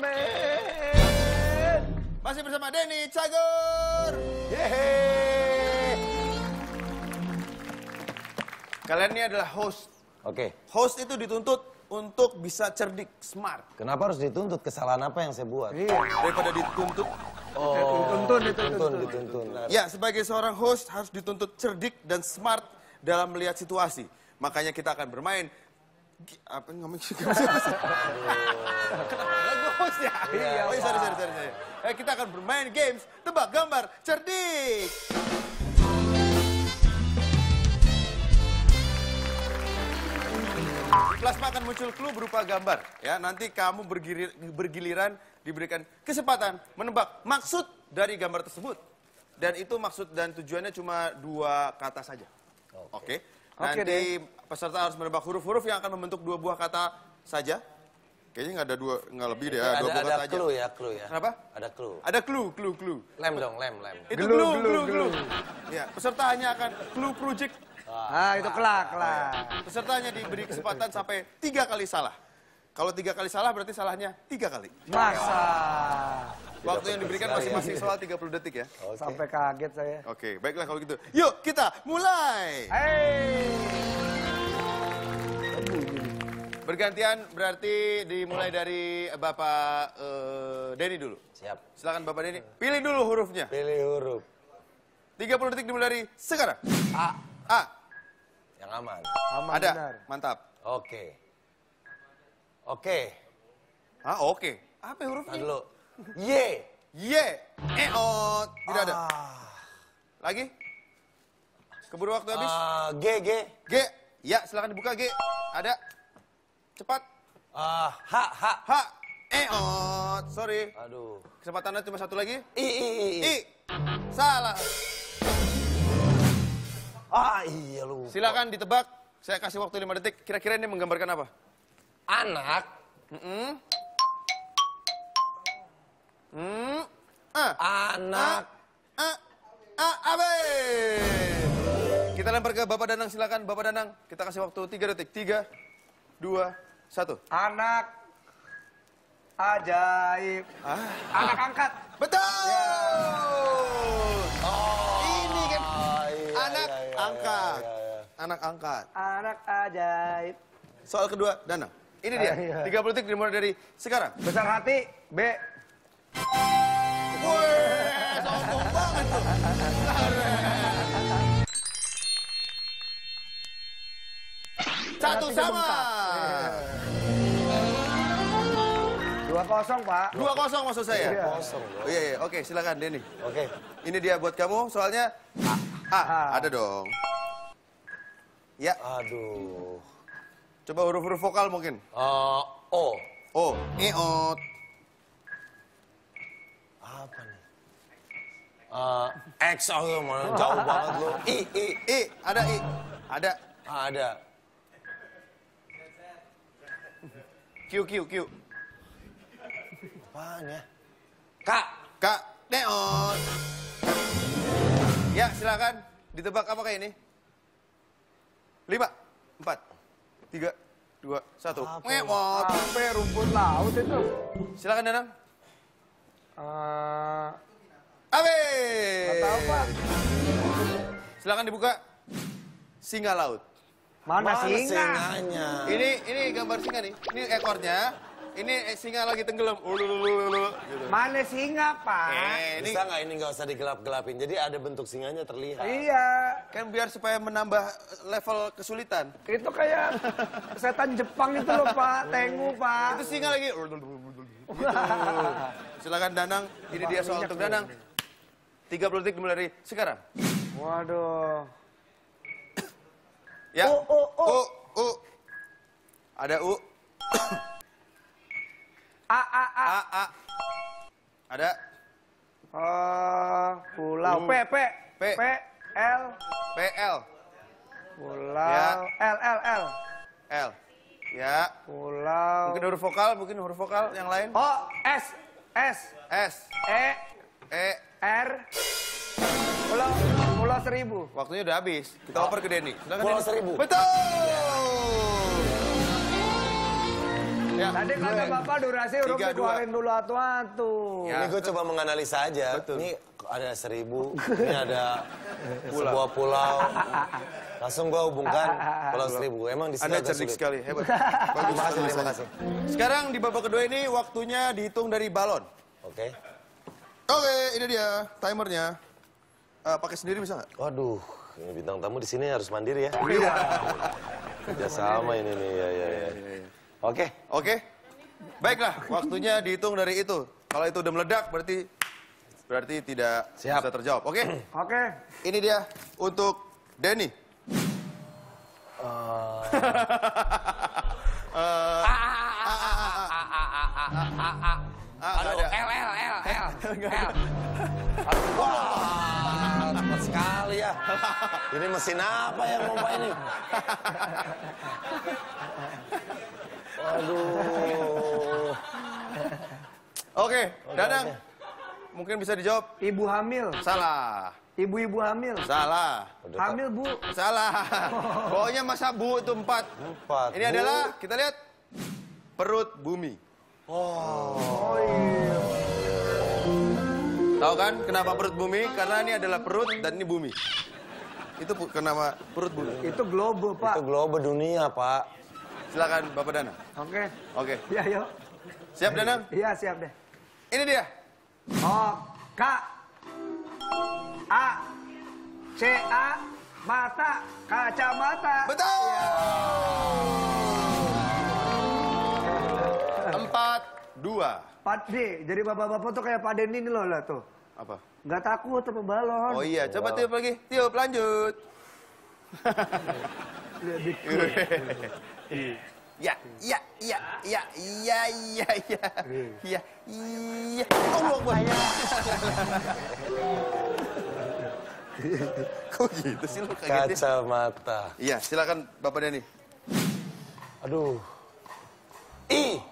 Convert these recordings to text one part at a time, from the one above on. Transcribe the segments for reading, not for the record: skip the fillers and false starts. Comment. Masih bersama Denny Cagur. Yeay. Kalian ini adalah host. Oke. Host itu dituntut untuk bisa cerdik, smart. Kenapa harus dituntut? Kesalahan apa yang saya buat? Iya. Daripada dituntut. Oh. Dituntun. Ya, sebagai seorang host harus dituntut cerdik dan smart dalam melihat situasi. Makanya kita akan bermain. Apa ngomong sih? Bagus ya. Iya. Oh, sorry. Kita akan bermain games tebak gambar cerdik. Plasma akan muncul clue berupa gambar. Ya, nanti kamu bergiliran diberikan kesempatan menebak maksud dari gambar tersebut. Dan itu maksud dan tujuannya cuma 2 kata saja. Oke. Nanti peserta harus menebak huruf-huruf yang akan membentuk 2 buah kata saja. Kayaknya nggak ada 2, nggak lebih deh. 2 buah kata aja. Ada clue ya, Kenapa? Ada clue. Clue. Lem dong, lem. Itu clue. Ya, peserta hanya akan clue project. Ah, itu kelak. Peserta hanya diberi kesempatan sampai 3 kali salah. Kalau 3 kali salah berarti salahnya 3 kali. Masa. Waktu yang diberikan masing-masing soal 30 detik ya. Okay. Sampai kaget saya. Oke, baiklah kalau gitu. Yuk kita mulai. Hey. Bergantian berarti dimulai dari Bapak Denny dulu. Siap. Silakan Bapak Denny. Pilih dulu hurufnya. Pilih huruf. 30 detik dimulai dari sekarang. A. Yang aman. Aman. Ada. Benar. Mantap. Oke. Oke. Apa hurufnya? Dulu. Y. Oh, tidak ada. Lagi? Keburu waktu habis. G. Ya, silakan dibuka G. Ada. Cepat. H. Oh, sorry. Aduh. Kesempatan Anda cuma 1 lagi. I. Salah. Iya lu. Silakan ditebak. Saya kasih waktu 5 detik. Kira-kira ini menggambarkan apa? Anak. Anak. Abe. Kita lempar ke Bapak Danang, silakan Bapak Danang. Kita kasih waktu 3 detik. 3, 2, 1. Anak ajaib. Anak angkat. Betul. Yeah. Ini kan anak angkat. Anak angkat. Anak ajaib. Soal kedua, Danang. Ini dia. 30 detik dimulai dari sekarang. Besar hati. B. Wih, sombong banget tuh. Satu sama. 2-0 Pak. 2-0 maksud saya. Iya. Oke, silakan Denny. Oke. Ini dia buat kamu. Soalnya ada dong. Ya. Aduh. Coba huruf-huruf vokal mungkin. O. O. Eot. Apa nih? X, jauh banget lo. I. Ada I. Ada. Q. Apaan ya? K. Neon. Ya, silakan. Ditebak apa kayak ini? 5, 4, 3, 2, 1. Mewot. Sampai rumput laut itu. Silakan Danang. Abis. Tahu Pak. Silakan dibuka. Singa laut. Mana singanya? Ini gambar singa nih. Ini ekornya. Ini singa lagi tenggelam. Gitu. Mana singa Pak? Bisa nggak ini nggak usah digelap-gelapin. Jadi ada bentuk singanya terlihat. Iya. Kan biar supaya menambah level kesulitan. Itu kayak setan Jepang itu loh Pak. Tengu Pak. Itu singa lagi. Gitu. Silakan Danang. Ini dia soal untuk Danang. 30 detik dimulai dari sekarang. Waduh. Ya. U. Ada U. A. Ada. Pulau. P. L. Pulau. L. Ya. Pulau. Mungkin huruf vokal yang lain. S. E. R. Pulau 1000. Waktunya udah habis. Kita oper ke Denny. Pulau 1000. Betul. Tadi kata Bapak durasi huruf dikeluarin dulu atu-atu. Ya. Ini gue coba menganalisa aja. Betul. Ini ada 1000, ini ada sebuah pulau. Langsung gue hubungkan pulau 1000. Emang di sini ada cerdik sekali, hebat. Terima kasih, terima kasih. Sekarang di babak kedua ini waktunya dihitung dari balon. Oke. Okay. Oke, okay, ini dia timernya. Pakai sendiri bisa nggak? Waduh, ini bintang tamu di sini harus mandiri ya. Iya. Ya sama ini nih, ya. Oke, oke. Baiklah, waktunya dihitung dari itu. Kalau itu udah meledak berarti tidak siap. Bisa terjawab. Oke? Oke. Ini dia untuk Denny. Aduh, L. Wah, cepat sekali ya. Ini mesin apa yang pompa ini? Aduh. Oke, Dadang. Okay. Mungkin bisa dijawab. Ibu hamil. Salah. Ibu-ibu hamil. Salah. Hamil, Bu. Salah. Pokoknya masa Bu itu 4. Ini Bu. Adalah, kita lihat. Perut bumi. Oh iya. Tahu kan kenapa perut bumi? Karena ini adalah perut dan ini bumi. Itu kenapa perut bumi? Itu globe, Pak. Itu globe dunia, Pak. Silakan Bapak Danang. Oke. Oke. Iya, yuk. Siap, Danang? Iya, siap deh. Ini dia. Oh, Kak. A. C. A. Mata. Kacamata. Betul. Ya. 4-2. Pak D, jadi bapak-bapak tuh kayak Pak Denny ini loh tuh. Apa? Nggak takut sama balon. Oh iya, coba tiup lagi. Tiup, lanjut. Ya. Tolong bahaya. Kok gitu sih lo kagetnya? Kacamata. Iya, silakan Bapak Denny. Aduh. I.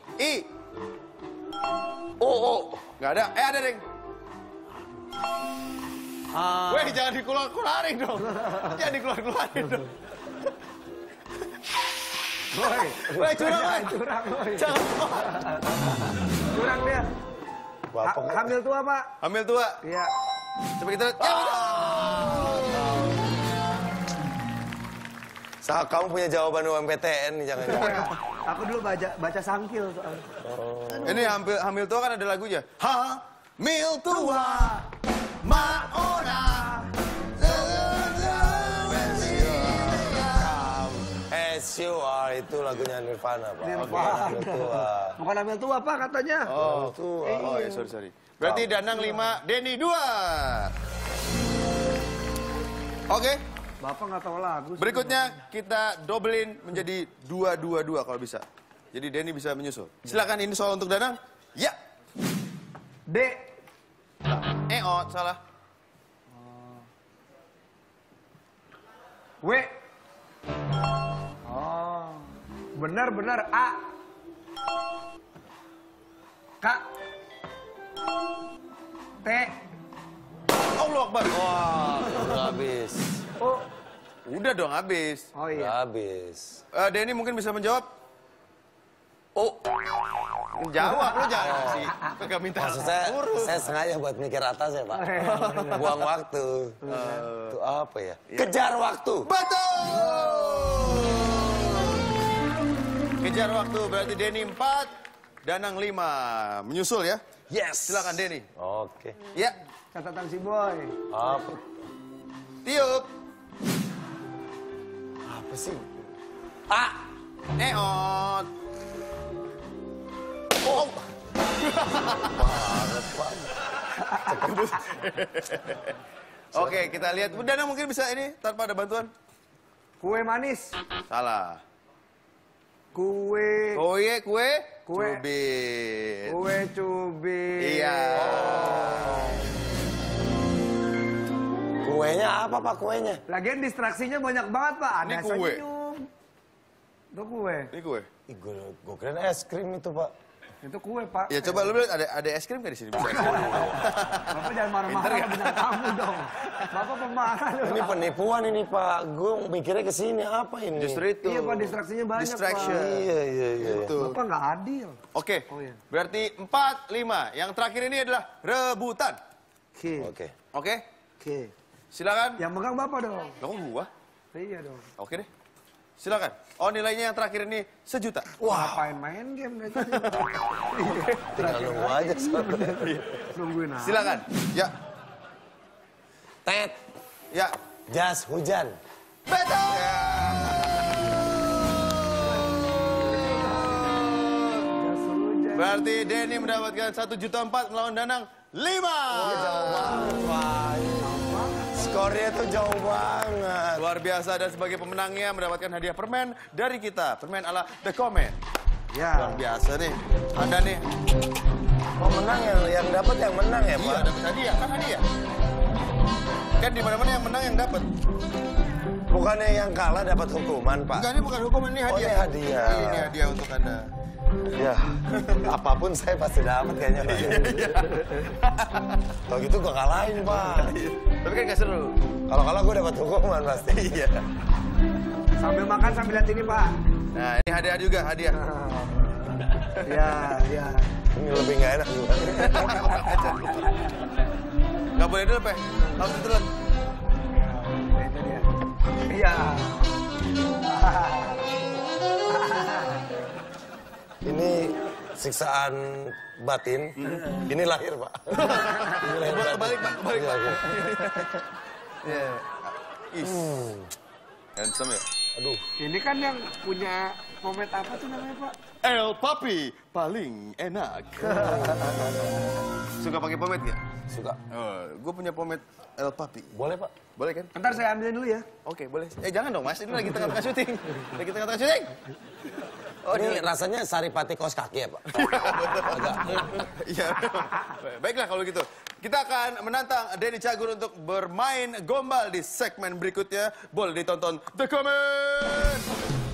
Oh. Nggak ada. Ada, Deng. Weh, jangan dikeluar-keluarin dong. Jangan dikeluar-keluarin dong. Weh, curang. Jangan keluar. Curang dia. Hamil tua, Pak. Hamil tua? Iya. Coba kita lihat. Kamu punya jawaban UMPTN nih, jangan-jangan. Aku dulu baca sangkil soalnya. Oh. Ini hamil tua kan ada lagunya. Hamil tua, maona. S.U.R. itu lagunya Nirvana, Pak. Nirvana. Hamil tua. Bukan hamil tua, Pak, katanya. Oh, tua. Oh ya, sorry. Berarti Danang 5, Denny 2. Oke. Bapak nggak tahu lagu. Berikutnya kita dobelin menjadi 2-2-2 kalau bisa. Jadi Denny bisa menyusul. Silakan ini soal untuk Danang. Ya. D. Salah. W. Oh. Benar-benar A. K. T. Allah Akbar. Wah, habis. Oh, udah dong habis. Oh iya. Habis. Denny mungkin bisa menjawab. Oh, jawab lu jangan sih. Enggak minta. Maksud saya sengaja buat mikir atas ya, Pak. Buang waktu. Itu apa ya? Kejar waktu. Betul. Kejar waktu berarti Denny 4, Danang 5. Menyusul ya? Yes. Silakan Denny. Oke. Ya. Catatan si Boy. Apa? Tiup. Apa sih? A. Neon. Oh. Oke, kita lihat. Danang mungkin bisa ini tanpa ada bantuan. Kue manis. Salah. Kue. Cubit. Kue cubit. Iya. Oh. Kuenya apa, Pak, kuenya? Lagian distraksinya banyak banget, Pak. Ada senyum. Itu kue. Ini kue. Ih, gue keren es krim itu, Pak. Itu kue, Pak. Ya coba lu bilang ada es krim nggak di sini? Bapak jangan marah-marah ya bintang tamu dong. Bapak pemarah loh. Ini penipuan ini, Pak. Gue mikirnya ke sini apa ini? Justru itu. Iya, Pak, distraksinya banyak, distraction. Pak. Iya. Bapak nggak adil. Oke. Oh, iya. Berarti 4, 5. Yang terakhir ini adalah rebutan. Oke. Oke. Silakan. Yang megang Bapak dong. Loh, gua? Iya dong. Oke deh. Silakan. Oh, nilainya yang terakhir ini sejuta. Wah, ngapain main game kayak gitu? Terlalu aja soalnya. Nungguin aja. Silakan. Ya. Tet. Ya. Jas hujan. Betul. Ya. Jas hujan. Berarti Denny mendapatkan 1.400.000 melawan Danang 5. Oh, jauh banget. Skornya tuh jauh banget. Luar biasa, dan sebagai pemenangnya mendapatkan hadiah permen dari kita. Permen ala The Comment. Ya. Luar biasa nih. Ada nih. Pemenang yang dapat yang menang ya, Pak? Iya, dapat hadiah. Kan hadiah. Kan di mana-mana yang menang yang dapat. Bukannya yang kalah dapat hukuman, Pak? Enggak, ini bukan hukuman, ini hadiah. Oh, ini hadiah. Ini hadiah untuk Anda. Ya, apapun saya pasti dapat kayaknya, Pak. Kalau gitu gue kalahin, Pak. Tapi kan gak seru. Kalau kalah gue dapat hukuman pasti. Iya. Sambil makan sambil lihat ini, Pak. Nah, ini hadiah juga, hadiah. Iya. Ini lebih gak enak juga. Gak boleh dulu, Pak. Harus ditelan. Iya. Ini siksaan batin. Ini lahir, Pak. Kebalik, Pak. Kebalik, Pak. Handsome ya? Aduh. Ini kan yang punya komet apa tuh namanya, Pak? El Papi. Paling enak. Suka pakai pomade nggak? Suka. Gue punya pomade El Papi. Boleh, Pak? Boleh kan? Ntar saya ambilin dulu ya. Oke, boleh. Jangan dong, Mas. Ini lagi tengah-tengah syuting. Lagi tengah-tengah syuting. Oh, ini rasanya Saripati kaos kaki ya, Pak? Agak enak. Iya. Baiklah kalau gitu. Kita akan menantang Denny Cagur untuk bermain gombal di segmen berikutnya. Boleh ditonton The Comment!